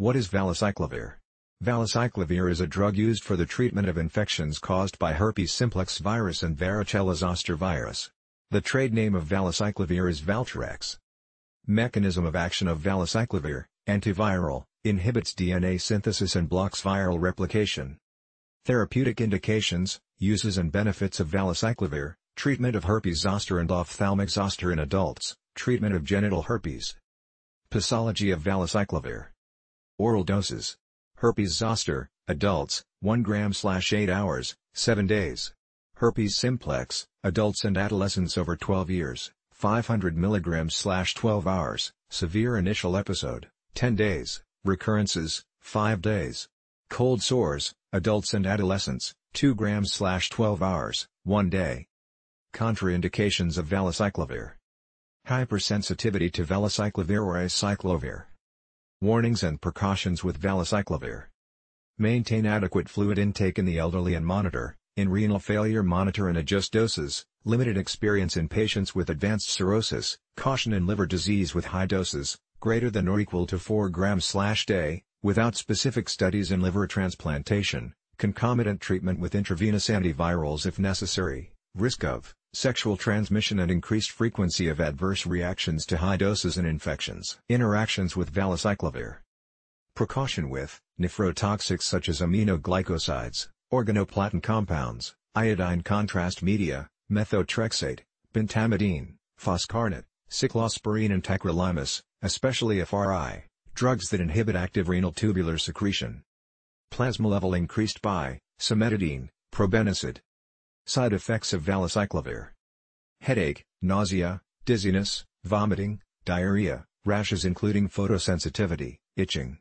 What is valacyclovir? Valacyclovir is a drug used for the treatment of infections caused by herpes simplex virus and varicella-zoster virus. The trade name of valacyclovir is Valtrex. Mechanism of action of valacyclovir, antiviral, inhibits DNA synthesis and blocks viral replication. Therapeutic indications, uses and benefits of valacyclovir, treatment of herpes zoster and ophthalmic zoster in adults, treatment of genital herpes. Pathology of valacyclovir. Oral doses. Herpes zoster, adults, 1 gram/8 hours, 7 days. Herpes simplex, adults and adolescents over 12 years, 500 mg/12 hours, severe initial episode, 10 days, recurrences, 5 days. Cold sores, adults and adolescents, 2 gram/12 hours, 1 day. Contraindications of valacyclovir. Hypersensitivity to valacyclovir or acyclovir. Warnings and precautions with valacyclovir. Maintain adequate fluid intake in the elderly and monitor, in renal failure monitor and adjust doses, limited experience in patients with advanced cirrhosis, caution in liver disease with high doses, greater than or equal to 4 grams/day, without specific studies in liver transplantation, concomitant treatment with intravenous antivirals if necessary, risk of sexual transmission and increased frequency of adverse reactions to high doses and infections. Interactions with valacyclovir. Precaution with nephrotoxics such as aminoglycosides, organoplatin compounds, iodine contrast media, methotrexate, pentamidine, foscarnet, cyclosporine and tacrolimus, especially FRI, drugs that inhibit active renal tubular secretion. Plasma level increased by cimetidine, probenecid. Side effects of valacyclovir. Headache, nausea, dizziness, vomiting, diarrhea, rashes including photosensitivity, itching.